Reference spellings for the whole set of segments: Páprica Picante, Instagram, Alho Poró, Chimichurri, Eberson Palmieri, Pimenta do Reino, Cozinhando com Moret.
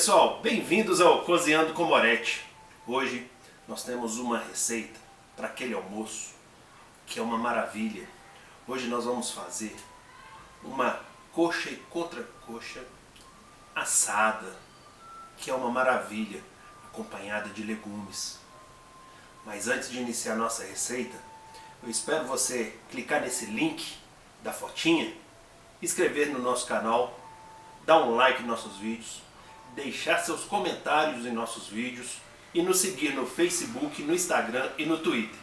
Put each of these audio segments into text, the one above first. pessoal, bem-vindos ao Cozinhando com Moret. Hoje nós temos uma receita para aquele almoço que é uma maravilha. Hoje nós vamos fazer uma coxa e contracoxa assada, que é uma maravilha, acompanhada de legumes. Mas antes de iniciar a nossa receita, eu espero você clicar nesse link da fotinha, inscrever no nosso canal, dar um like em nossos vídeos, deixar seus comentários em nossos vídeos e nos seguir no Facebook, no Instagram e no Twitter.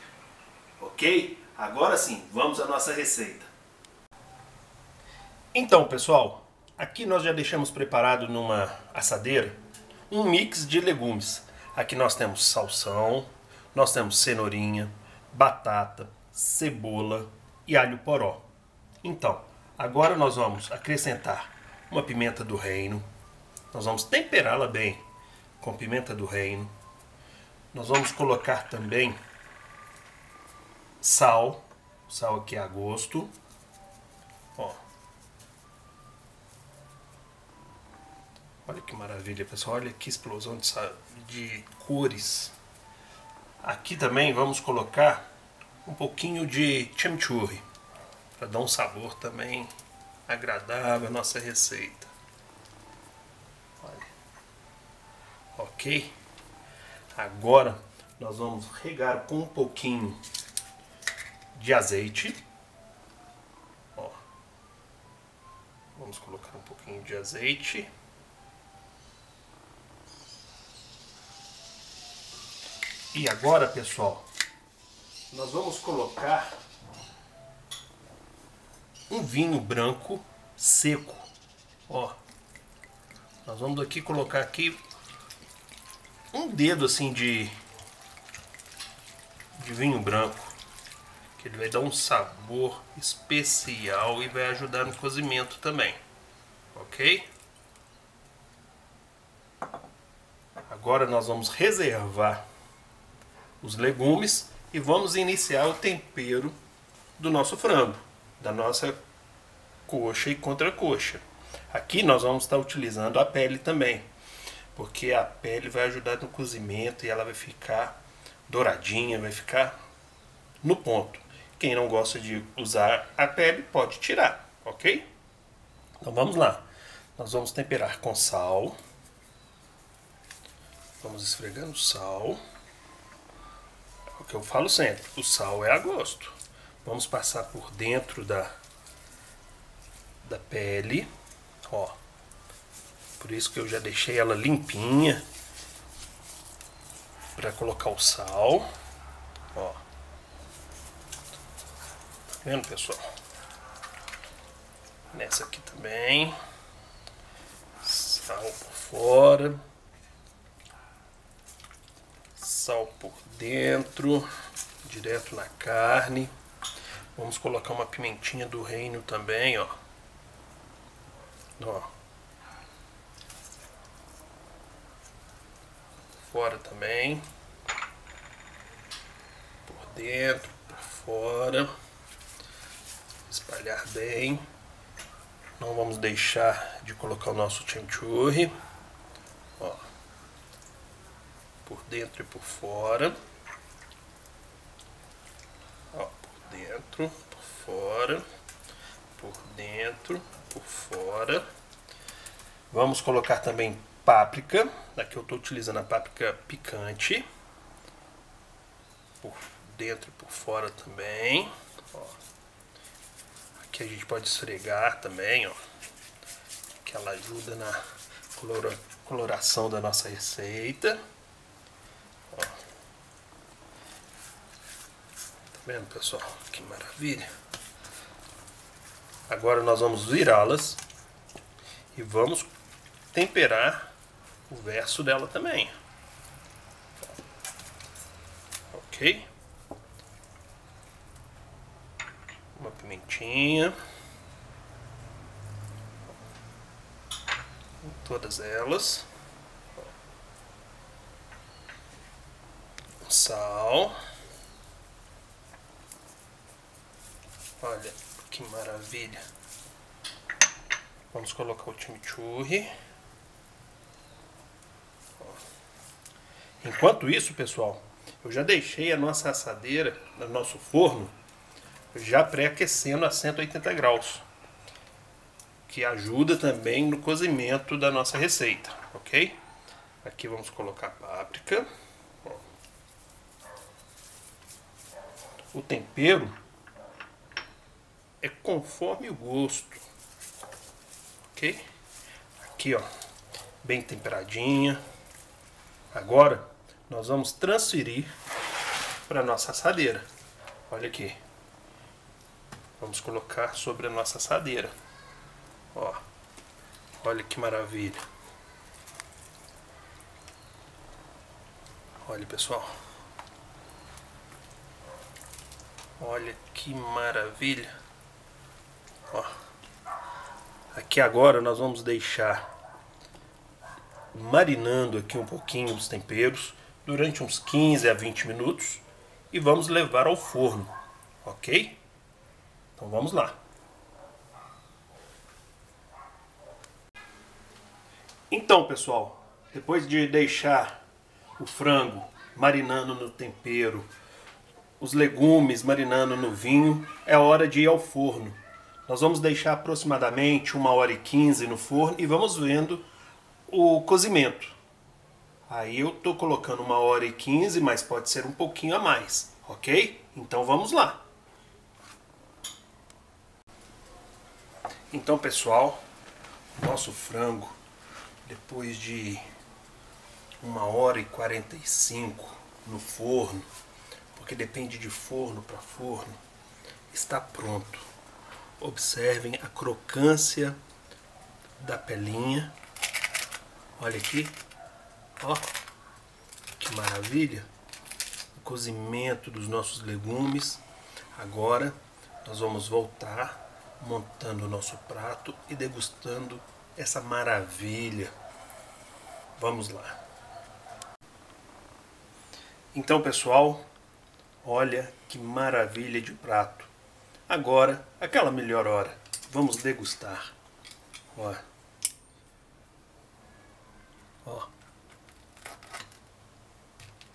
Ok? Agora sim, vamos à nossa receita. Então, pessoal, aqui nós já deixamos preparado numa assadeira um mix de legumes. Aqui nós temos salsão, nós temos cenourinha, batata, cebola e alho poró. Então, agora nós vamos acrescentar uma pimenta do reino. Nós vamos temperá-la bem com pimenta do reino. Nós vamos colocar também sal. Sal aqui a gosto. Ó. Olha que maravilha, pessoal. Olha que explosão de cores. Aqui também vamos colocar um pouquinho de chimichurri, para dar um sabor também agradável à nossa receita. Olha. Ok? Agora nós vamos regar com um pouquinho de azeite. Ó. Vamos colocar um pouquinho de azeite. E agora, pessoal, nós vamos colocar um vinho branco seco. Ó, nós vamos aqui colocar aqui um dedo assim de vinho branco, que ele vai dar um sabor especial e vai ajudar no cozimento também. Ok? Agora nós vamos reservar os legumes e vamos iniciar o tempero do nosso frango, da nossa coxa e contracoxa. Aqui nós vamos estar utilizando a pele também, porque a pele vai ajudar no cozimento e ela vai ficar douradinha, vai ficar no ponto. Quem não gosta de usar a pele pode tirar, ok? Então vamos lá. Nós vamos temperar com sal. Vamos esfregando o sal. É o que eu falo sempre, o sal é a gosto. Vamos passar por dentro da pele, ó. Por isso que eu já deixei ela limpinha para colocar o sal, ó. Tá vendo, pessoal? Nessa aqui também, sal por fora, sal por dentro, direto na carne. Vamos colocar uma pimentinha do reino também, ó. Ó. Fora também. Por dentro, por fora. Espalhar bem. Não vamos deixar de colocar o nosso chimichurri. Ó. Por dentro e por fora. Dentro, por fora, por dentro, por fora. Vamos colocar também páprica. Aqui eu estou utilizando a páprica picante. Por dentro e por fora também. Ó. Aqui a gente pode esfregar também, ó, que ela ajuda na coloração da nossa receita. Ó. Vendo, pessoal? Que maravilha! Agora nós vamos virá-las e vamos temperar o verso dela também. Ok? Uma pimentinha. Todas elas. Sal. Olha que maravilha. Vamos colocar o chimichurri. Enquanto isso, pessoal, eu já deixei a nossa assadeira, no nosso forno, já pré-aquecendo a 180 graus. Que ajuda também no cozimento da nossa receita, ok? Aqui vamos colocar a páprica. O tempero é conforme o gosto, ok? Aqui, ó, bem temperadinha. Agora nós vamos transferir para a nossa assadeira. Olha aqui. Vamos colocar sobre a nossa assadeira. Ó, olha que maravilha. Olha, pessoal. Olha que maravilha. Ó. Aqui agora nós vamos deixar marinando aqui um pouquinho os temperos durante uns 15 a 20 minutos e vamos levar ao forno, ok? Então vamos lá. Então, pessoal, depois de deixar o frango marinando no tempero, os legumes marinando no vinho, é hora de ir ao forno. Nós vamos deixar aproximadamente 1h15 no forno e vamos vendo o cozimento. Aí eu tô colocando 1h15, mas pode ser um pouquinho a mais, ok? Então vamos lá. Então, pessoal, nosso frango, depois de 1h45 no forno, porque depende de forno para forno, está pronto. Observem a crocância da pelinha. Olha aqui, ó, que maravilha, o cozimento dos nossos legumes. Agora nós vamos voltar montando o nosso prato e degustando essa maravilha. Vamos lá. Então, pessoal, olha que maravilha de prato. Agora, aquela melhor hora, vamos degustar. Ó. Ó,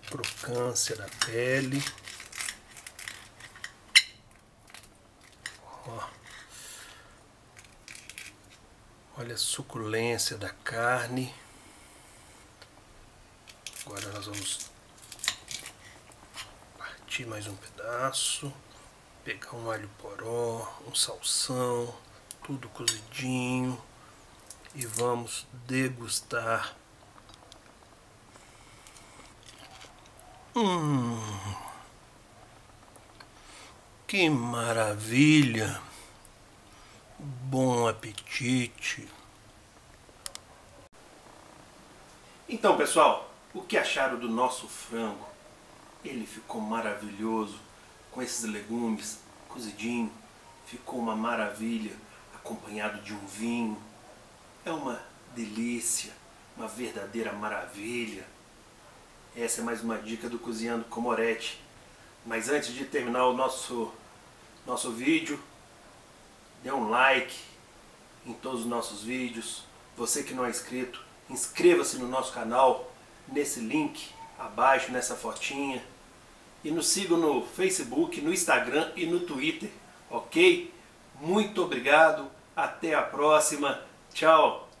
crocância da pele. Ó, olha a suculência da carne. Agora nós vamos partir mais um pedaço, pegar um alho poró, um salsão, tudo cozidinho e vamos degustar. Que maravilha! Bom apetite! Então, pessoal, o que acharam do nosso frango? Ele ficou maravilhoso com esses legumes cozidinho, ficou uma maravilha acompanhado de um vinho. É uma delícia, uma verdadeira maravilha. Essa é mais uma dica do Cozinhando com Moret. Mas antes de terminar o nosso vídeo, dê um like em todos os nossos vídeos. Você que não é inscrito, inscreva-se no nosso canal, nesse link abaixo, nessa fotinha. E nos sigam no Facebook, no Instagram e no Twitter, ok? Muito obrigado, até a próxima, tchau!